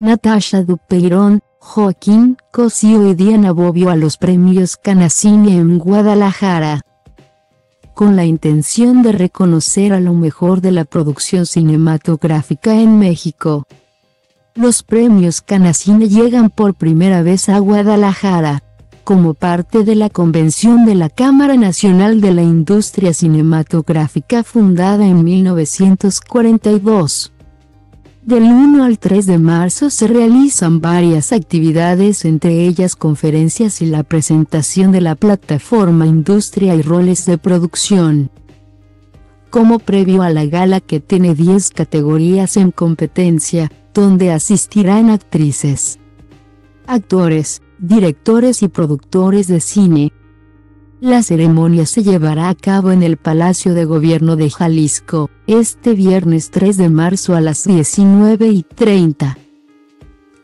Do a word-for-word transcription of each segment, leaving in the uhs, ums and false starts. Natasha Dupeyrón, Joaquín Cosío y Diana Bovio a los Premios Canacine en Guadalajara. Con la intención de reconocer a lo mejor de la producción cinematográfica en México. Los Premios Canacine llegan por primera vez a Guadalajara, como parte de la convención de la Cámara Nacional de la Industria Cinematográfica fundada en mil novecientos cuarenta y dos. Del uno al tres de marzo se realizan varias actividades, entre ellas conferencias y la presentación de la plataforma Industria y Roles de Producción. Como previo a la gala, que tiene diez categorías en competencia, donde asistirán actrices, actores, directores y productores de cine. La ceremonia se llevará a cabo en el Palacio de Gobierno de Jalisco, este viernes tres de marzo a las diecinueve y treinta,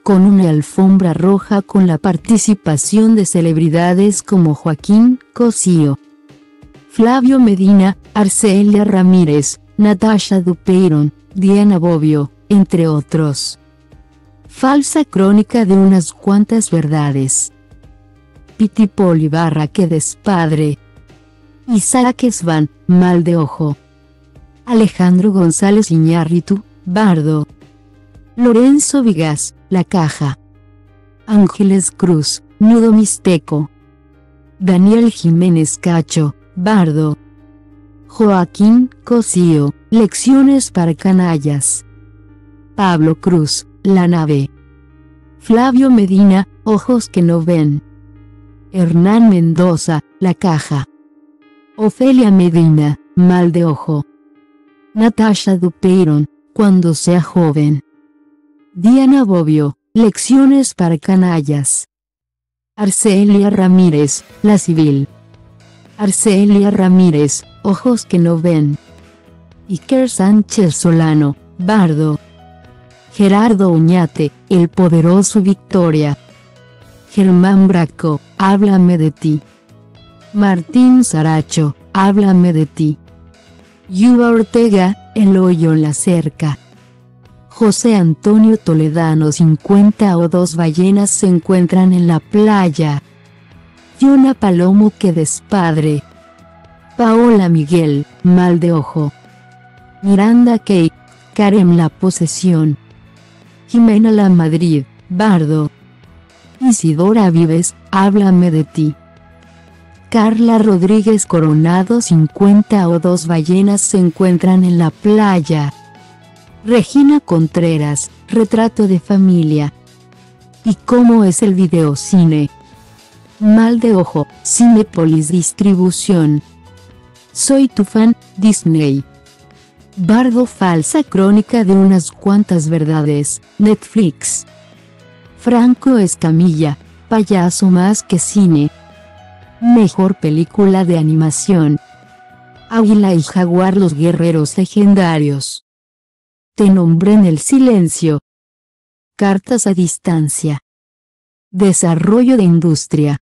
con una alfombra roja con la participación de celebridades como Joaquín Cosío, Flavio Medina, Arcelia Ramírez, Natasha Dupeyrón, Diana Bovio, entre otros. Falsa crónica de unas cuantas verdades. Pitipoli barra que despadre. Isaac Esban, mal de ojo. Alejandro González Iñárritu, bardo. Lorenzo Vigas, la caja. Ángeles Cruz, nudo mixteco. Daniel Jiménez Cacho, bardo. Joaquín Cosío, lecciones para canallas. Pablo Cruz, la nave. Flavio Medina, ojos que no ven. Hernán Mendoza, la caja. Ofelia Medina, mal de ojo. Natasha Dupeyrón, cuando sea joven. Diana Bovio, lecciones para canallas. Arcelia Ramírez, la civil. Arcelia Ramírez, ojos que no ven. Iker Sánchez Solano, bardo. Gerardo Uñate, el poderoso Victoria. Germán Braco, háblame de ti. Martín Saracho, háblame de ti. Yuba Ortega, el hoyo en la cerca. José Antonio Toledano, cincuenta o dos ballenas se encuentran en la playa. Yona Palomo, que despadre. Paola Miguel, mal de ojo. Miranda Kay, Karen la posesión. Jimena La Madrid, bardo. Isidora Vives, háblame de ti. Carla Rodríguez Coronado, cincuenta o dos ballenas se encuentran en la playa. Regina Contreras, retrato de familia. ¿Y cómo es el videocine? Mal de ojo, Cinepolis Distribución. Soy tu fan, Disney. Bardo, falsa crónica de unas cuantas verdades, Netflix. Franco Escamilla, payaso más que cine. Mejor película de animación. Águila y Jaguar, los guerreros legendarios. Te nombré en el silencio. Cartas a distancia. Desarrollo de industria.